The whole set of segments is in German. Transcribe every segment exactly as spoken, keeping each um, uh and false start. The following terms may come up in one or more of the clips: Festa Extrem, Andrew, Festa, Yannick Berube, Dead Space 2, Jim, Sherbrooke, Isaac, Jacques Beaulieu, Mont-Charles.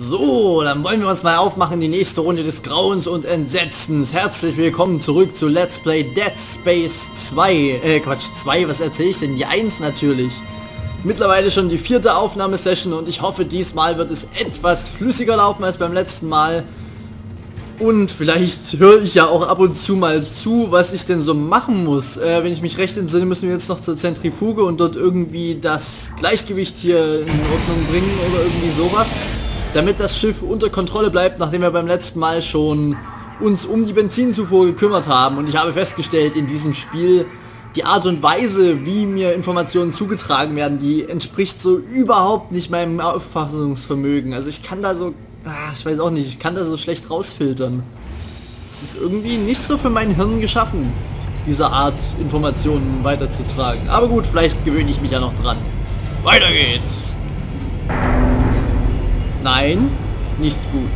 So, dann wollen wir uns mal aufmachen in die nächste Runde des Grauens und Entsetzens. Herzlich willkommen zurück zu Let's Play Dead Space zwei. Äh, Quatsch, zwei, was erzähle ich denn? Die eins natürlich. Mittlerweile schon die vierte Aufnahmesession und ich hoffe, diesmal wird es etwas flüssiger laufen als beim letzten Mal. Und vielleicht höre ich ja auch ab und zu mal zu, was ich denn so machen muss. Äh, wenn ich mich recht entsinne, müssen wir jetzt noch zur Zentrifuge und dort irgendwie das Gleichgewicht hier in Ordnung bringen oder irgendwie sowas. Damit das Schiff unter Kontrolle bleibt, nachdem wir beim letzten Mal schon uns um die Benzinzufuhr gekümmert haben. Und ich habe festgestellt, in diesem Spiel, die Art und Weise, wie mir Informationen zugetragen werden, die entspricht so überhaupt nicht meinem Auffassungsvermögen. Also ich kann da so, ach, ich weiß auch nicht, ich kann da so schlecht rausfiltern. Das ist irgendwie nicht so für mein Hirn geschaffen, diese Art Informationen weiterzutragen. Aber gut, vielleicht gewöhne ich mich ja noch dran. Weiter geht's! Nein, nicht gut.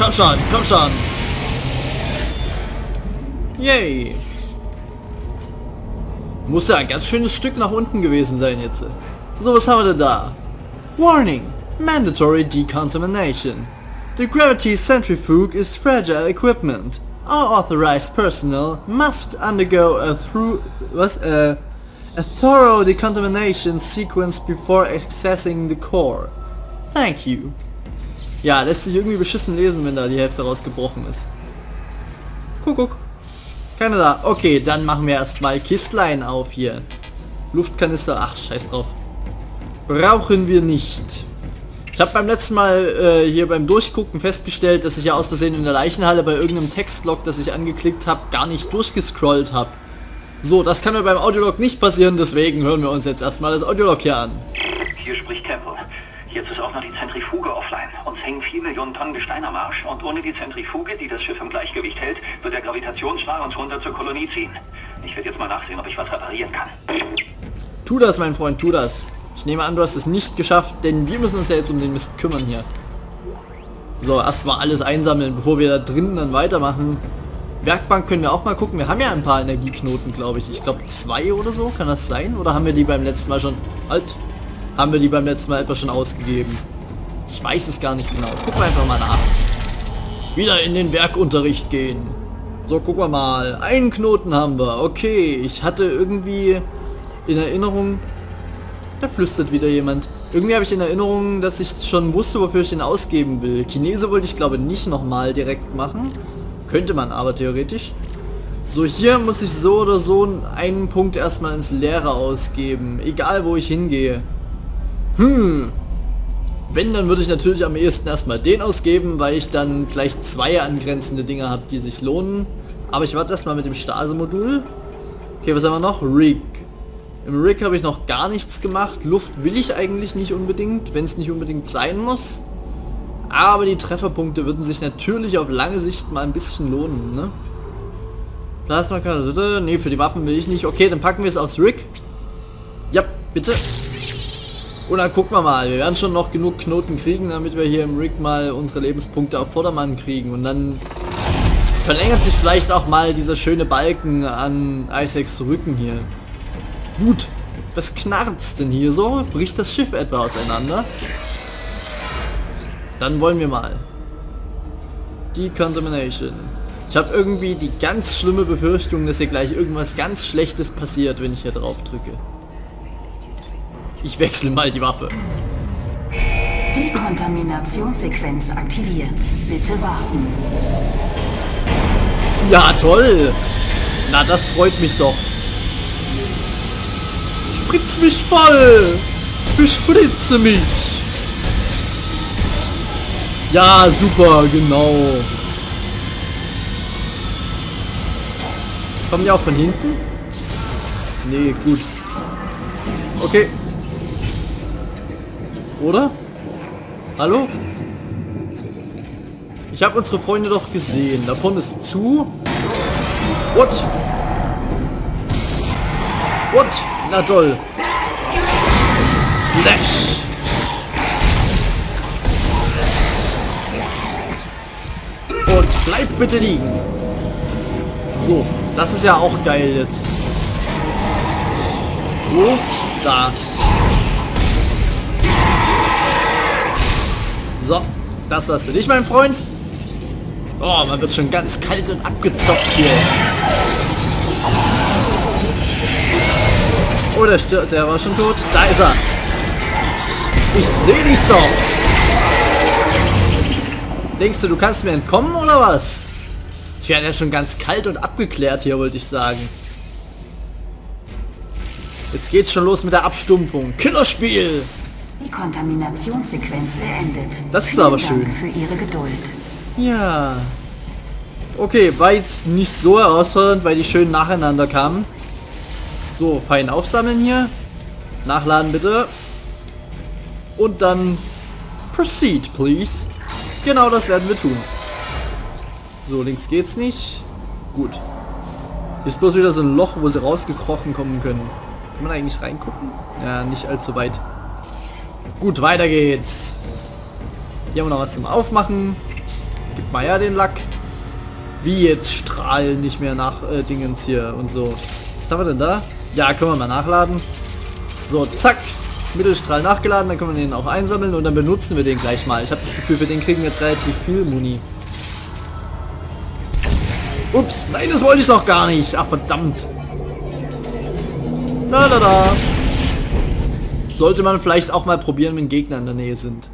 Komm schon, komm schon. Yay. Muss ja ein ganz schönes Stück nach unten gewesen sein jetzt. So, was haben wir denn da? Warning! Mandatory decontamination. The gravity centrifuge is fragile equipment. All authorized personnel must undergo a through... was? Äh... A thorough decontamination sequence before accessing the core. Thank you. Ja, lässt sich irgendwie beschissen lesen, wenn da die Hälfte rausgebrochen ist. Kuckuck. Keiner da. Okay, dann machen wir erstmal Kistlein auf hier. Luftkanister. Ach, scheiß drauf. Brauchen wir nicht. Ich habe beim letzten Mal äh, hier beim Durchgucken festgestellt, dass ich ja aus Versehen in der Leichenhalle bei irgendeinem Textlog, das ich angeklickt habe, gar nicht durchgescrollt habe. So, das kann mir beim Audiolog nicht passieren, deswegen hören wir uns jetzt erstmal das Audiolog hier an. Hier spricht Temple. Jetzt ist auch noch die Zentrifuge offline. Uns hängen vier Millionen Tonnen Gestein am Arsch. Und ohne die Zentrifuge, die das Schiff im Gleichgewicht hält, wird der Gravitationsschlag uns runter zur Kolonie ziehen. Ich werde jetzt mal nachsehen, ob ich was reparieren kann. Tu das, mein Freund, tu das. Ich nehme an, du hast es nicht geschafft, denn wir müssen uns ja jetzt um den Mist kümmern hier. So, erstmal alles einsammeln, bevor wir da drinnen dann weitermachen. Werkbank können wir auch mal gucken. Wir haben ja ein paar Energieknoten, glaube ich. Ich glaube zwei oder so. Kann das sein? Oder haben wir die beim letzten Mal schon... Halt! Haben wir die beim letzten Mal etwas schon ausgegeben? Ich weiß es gar nicht genau. Gucken wir einfach mal nach. Wieder in den Werkunterricht gehen. So, gucken wir mal. Einen Knoten haben wir. Okay, ich hatte irgendwie in Erinnerung... Da flüstert wieder jemand. Irgendwie habe ich in Erinnerung, dass ich schon wusste, wofür ich ihn ausgeben will. Chinese wollte ich, glaube ich, nicht nochmal direkt machen. Könnte man aber theoretisch. So, hier muss ich so oder so einen Punkt erstmal ins Leere ausgeben. Egal, wo ich hingehe. Hm. Wenn, dann würde ich natürlich am ehesten erstmal den ausgeben, weil ich dann gleich zwei angrenzende Dinge habe, die sich lohnen. Aber ich warte erstmal mit dem Stase-Modul. Okay, was haben wir noch? Rig. Im Rig habe ich noch gar nichts gemacht. Luft will ich eigentlich nicht unbedingt, wenn es nicht unbedingt sein muss. Aber die Trefferpunkte würden sich natürlich auf lange Sicht mal ein bisschen lohnen, ne? Plasmakarte, ne, für die Waffen will ich nicht. Okay, dann packen wir es aufs Rig. Ja, bitte. Und dann gucken wir mal. Wir werden schon noch genug Knoten kriegen, damit wir hier im Rig mal unsere Lebenspunkte auf Vordermann kriegen. Und dann verlängert sich vielleicht auch mal dieser schöne Balken an Isaacs Rücken hier. Gut. Was knarzt denn hier so? Bricht das Schiff etwa auseinander? Dann wollen wir mal. Decontamination. Ich habe irgendwie die ganz schlimme Befürchtung, dass hier gleich irgendwas ganz Schlechtes passiert, wenn ich hier drauf drücke. Ich wechsle mal die Waffe. Dekontaminationssequenz aktiviert. Bitte warten. Ja, toll! Na, das freut mich doch. Spritz mich voll! Bespritze mich! Ja, super, genau. Kommen die auch von hinten? Nee, gut. Okay. Oder? Hallo? Ich habe unsere Freunde doch gesehen. Davon ist zu. What? What? Na toll. Slash. Und bleibt bitte liegen. So, das ist ja auch geil jetzt. Oh, da. So, das war's für dich, mein Freund. Oh, man wird schon ganz kalt und abgezockt hier. Oh, der stirbt, der war schon tot. Da ist er. Ich sehe dich doch. Denkst du, du kannst mir entkommen, oder was? Ich werde ja schon ganz kalt und abgeklärt hier, wollte ich sagen. Jetzt geht's schon los mit der Abstumpfung. Killerspiel! Die Kontaminationssequenz beendet. Das ist aber schön. Vielen Dank für Ihre Geduld. Ja. Okay, war jetzt nicht so herausfordernd, weil die schön nacheinander kamen. So, fein aufsammeln hier. Nachladen bitte. Und dann proceed, please. Genau das werden wir tun. So, links geht's nicht. Gut. Hier ist bloß wieder so ein Loch, wo sie rausgekrochen kommen können. Kann man eigentlich reingucken? Ja, nicht allzu weit. Gut, weiter geht's. Hier haben wir noch was zum Aufmachen. Gib mal ja den Lack. Wie jetzt strahlen nicht mehr nach äh, Dingens hier und so. Was haben wir denn da? Ja, können wir mal nachladen. So, zack. Mittelstrahl nachgeladen, dann können wir den auch einsammeln und dann benutzen wir den gleich mal. Ich habe das Gefühl, für den kriegen wir jetzt relativ viel Muni. Ups, nein, das wollte ich doch gar nicht. Ach, verdammt. Na, na, na. Sollte man vielleicht auch mal probieren, wenn Gegner in der Nähe sind.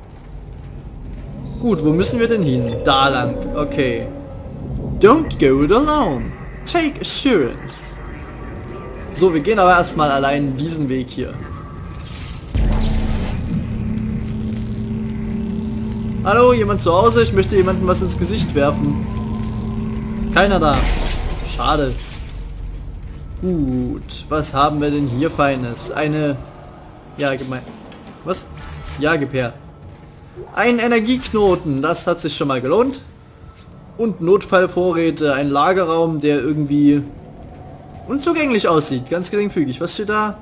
Gut, wo müssen wir denn hin? Da lang. Okay. Don't go it alone. Take assurance. So, wir gehen aber erstmal allein diesen Weg hier. Hallo, jemand zu Hause? Ich möchte jemandem was ins Gesicht werfen. Keiner da. Schade. Gut, was haben wir denn hier Feines? Eine... Ja, gib mal... Was? Ja, gib her. Ein Energieknoten, das hat sich schon mal gelohnt. Und Notfallvorräte, ein Lagerraum, der irgendwie unzugänglich aussieht, ganz geringfügig. Was steht da?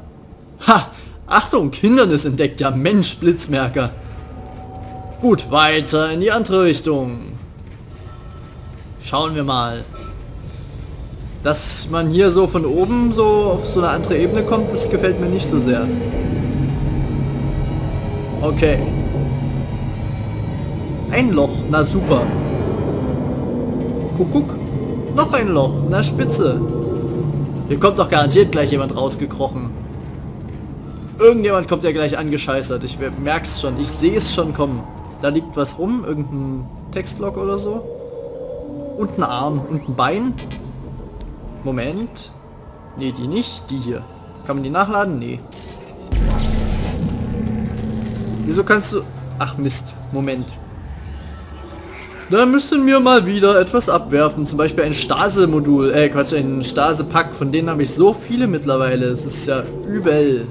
Ha! Achtung, Hindernis entdeckt, ja Mensch, Blitzmerker. Gut, weiter in die andere Richtung. Schauen wir mal. Dass man hier so von oben so auf so eine andere Ebene kommt, das gefällt mir nicht so sehr. Okay. Ein Loch, na super. Guck, guck. Noch ein Loch, na spitze. Hier kommt doch garantiert gleich jemand rausgekrochen. Irgendjemand kommt ja gleich angescheißert, ich merk's schon, ich sehe es schon kommen. Da liegt was rum, irgendein Textlog oder so. Und ein Arm und ein Bein. Moment. Nee, die nicht. Die hier. Kann man die nachladen? Nee. Wieso kannst du... Ach Mist. Moment. Da müssen wir mal wieder etwas abwerfen. Zum Beispiel ein Stase-Modul. Äh, Quatsch, ein Stase-Pack. Von denen habe ich so viele mittlerweile. Es ist ja übel.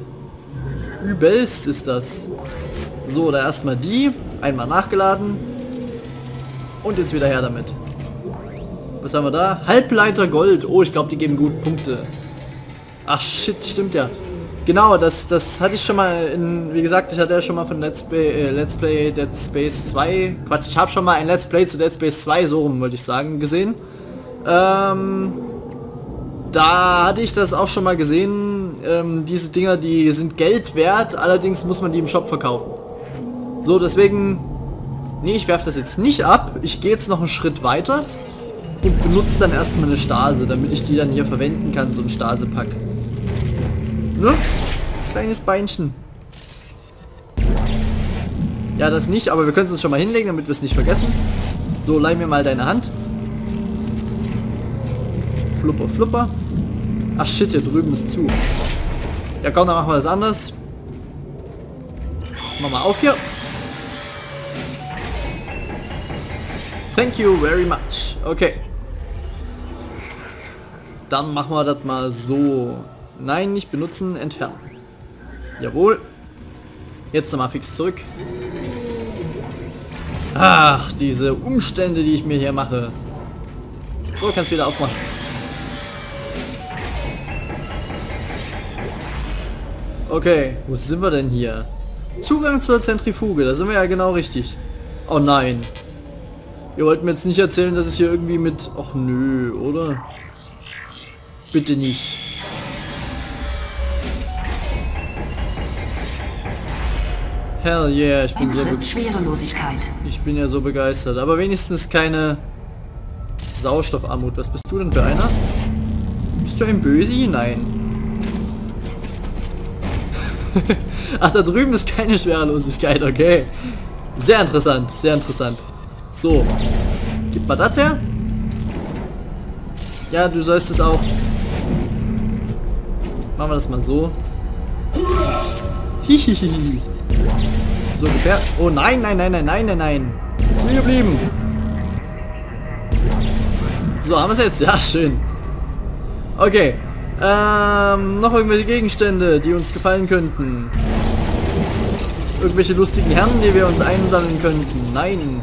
Übelst ist das. So, da erstmal die. Einmal nachgeladen. Und jetzt wieder her damit. Was haben wir da? Halbleiter Gold. Oh, ich glaube, die geben gut Punkte. Ach, shit, stimmt ja. Genau, das, das hatte ich schon mal in... Wie gesagt, ich hatte ja schon mal von Let's Play, äh, Let's Play Dead Space zwei... Quatsch, ich habe schon mal ein Let's Play zu Dead Space zwei, so rum, wollte ich sagen, gesehen. Ähm, da hatte ich das auch schon mal gesehen. Ähm, diese Dinger, die sind Geld wert, allerdings muss man die im Shop verkaufen. So, deswegen... Nee, ich werfe das jetzt nicht ab. Ich gehe jetzt noch einen Schritt weiter. Und benutzt dann erstmal eine Stase, damit ich die dann hier verwenden kann, so ein Stasepack. Ne? Kleines Beinchen. Ja, das nicht, aber wir können es uns schon mal hinlegen, damit wir es nicht vergessen. So, leih mir mal deine Hand. Flupper, flupper. Ach shit, hier drüben ist zu. Ja komm, dann machen wir das anders. Mach mal auf hier. Thank you very much. Okay. Dann machen wir das mal so. Nein, nicht benutzen, entfernen. Jawohl. Jetzt nochmal fix zurück. Ach, diese Umstände, die ich mir hier mache. So, kannst du wieder aufmachen. Okay, wo sind wir denn hier? Zugang zur Zentrifuge, da sind wir ja genau richtig. Oh nein. Ihr wollt mir jetzt nicht erzählen, dass ich hier irgendwie mit... Och nö, oder? Bitte nicht. Hell yeah, ich bin so Schwerelosigkeit. Ich bin ja so begeistert. Aber wenigstens keine Sauerstoffarmut. Was bist du denn für einer? Bist du ein Bösi? Nein. Ach, da drüben ist keine Schwerelosigkeit, okay. Sehr interessant, sehr interessant. So. Gib mal das her. Ja, du sollst es auch. Machen wir das mal so. Hihihi. So ungefähr. Oh nein, nein, nein, nein, nein, nein, nein. Hier geblieben. So, haben wir es jetzt. Ja, schön. Okay. Ähm, noch irgendwelche Gegenstände, die uns gefallen könnten. Irgendwelche lustigen Herren, die wir uns einsammeln könnten. Nein.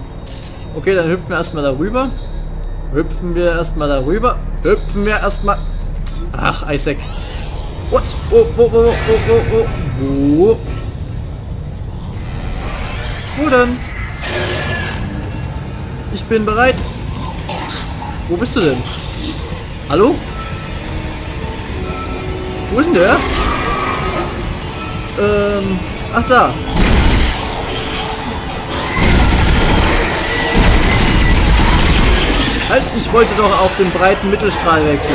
Okay, dann hüpfen wir erstmal darüber. Hüpfen wir erstmal darüber. Hüpfen wir erstmal... Ach, Isaac. What? Oh, oh, oh, oh, oh, oh, oh. Wo denn? Ich bin bereit. Wo bist du denn? Hallo? Wo ist denn der? Ähm, ach da. Halt, ich wollte doch auf den breiten Mittelstrahl wechseln.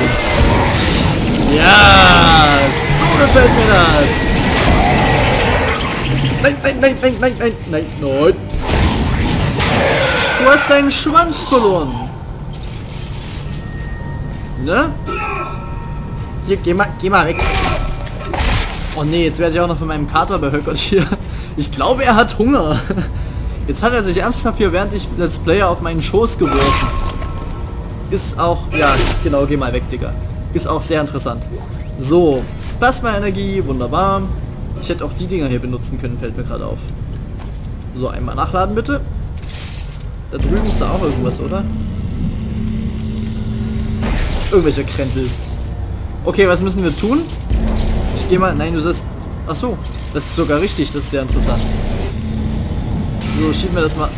Ja, so gefällt mir das. Nein, nein, nein, nein, nein, nein, nein, nein. Du hast deinen Schwanz verloren. Ne? Hier, geh mal, geh mal weg. Oh ne, jetzt werde ich auch noch von meinem Kater behöckert hier. Ich glaube, er hat Hunger. Jetzt hat er sich ernsthaft hier, während ich Let's Player, auf meinen Schoß geworfen. Ist auch... Ja, genau, geh mal weg, Digga. Ist auch sehr interessant. So, Plasma-Energie, wunderbar. Ich hätte auch die Dinger hier benutzen können, fällt mir gerade auf. So, einmal nachladen, bitte. Da drüben ist da auch irgendwas, oder? Irgendwelcher Krempel. Okay, was müssen wir tun? Ich gehe mal... Nein, du sollst... Ach so, das ist sogar richtig. Das ist sehr interessant. So, schieb mir das mal...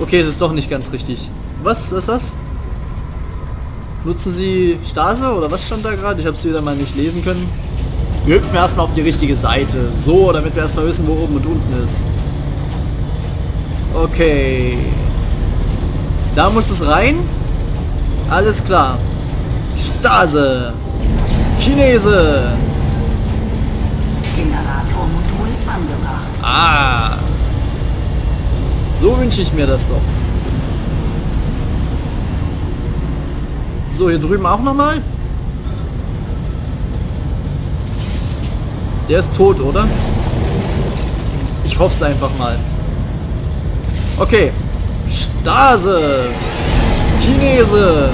Okay, es ist doch nicht ganz richtig. Was? Was ist das? Nutzen Sie Stase? Oder was stand da gerade? Ich habe es wieder mal nicht lesen können. Wir hüpfen erstmal auf die richtige Seite. So, damit wir erstmal wissen, wo oben und unten ist. Okay. Da muss es rein. Alles klar. Stase. Chinese. Generatormodul angebracht. Ah. So wünsche ich mir das doch. So, hier drüben auch nochmal. Der ist tot, oder? Ich hoffe es einfach mal. Okay. Stase. Chinese.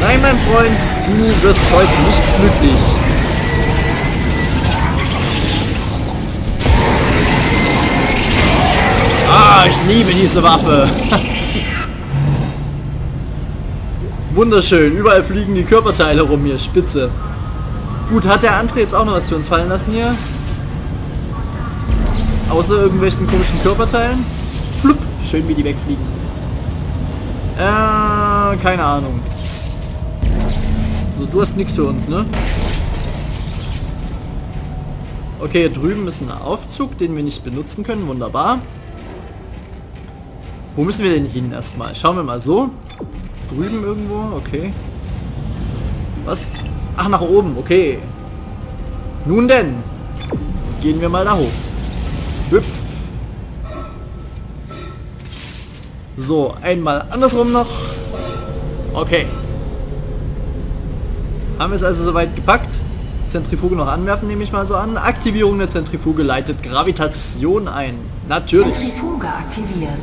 Nein, mein Freund, du wirst heute nicht glücklich. Ah, ich liebe diese Waffe. Wunderschön, überall fliegen die Körperteile rum hier, spitze. Gut, hat der André jetzt auch noch was für uns fallen lassen hier? Außer irgendwelchen komischen Körperteilen? Flupp, schön wie die wegfliegen. Äh, keine Ahnung. Also du hast nichts für uns, ne? Okay, hier drüben ist ein Aufzug, den wir nicht benutzen können. Wunderbar. Wo müssen wir denn hin erstmal? Schauen wir mal so. Drüben irgendwo, okay. Was? Ach, nach oben, okay. Nun denn. Gehen wir mal da hoch. Hüpf. So, einmal andersrum noch. Okay. Haben wir es also soweit gepackt? Zentrifuge noch anwerfen, nehme ich mal so an. Aktivierung der Zentrifuge leitet Gravitation ein. Natürlich. Zentrifuge aktiviert.